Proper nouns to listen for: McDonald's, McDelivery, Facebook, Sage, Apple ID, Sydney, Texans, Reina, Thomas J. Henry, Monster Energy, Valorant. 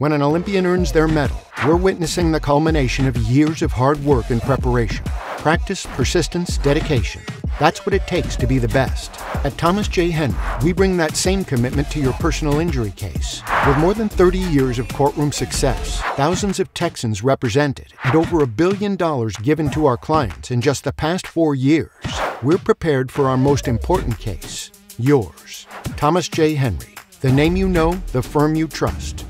When an Olympian earns their medal, we're witnessing the culmination of years of hard work and preparation. Practice, persistence, dedication. That's what it takes to be the best. At Thomas J. Henry, we bring that same commitment to your personal injury case. With more than 30 years of courtroom success, thousands of Texans represented, and over $1 billion given to our clients in just the past 4 years, we're prepared for our most important case, yours. Thomas J. Henry, the name you know, the firm you trust.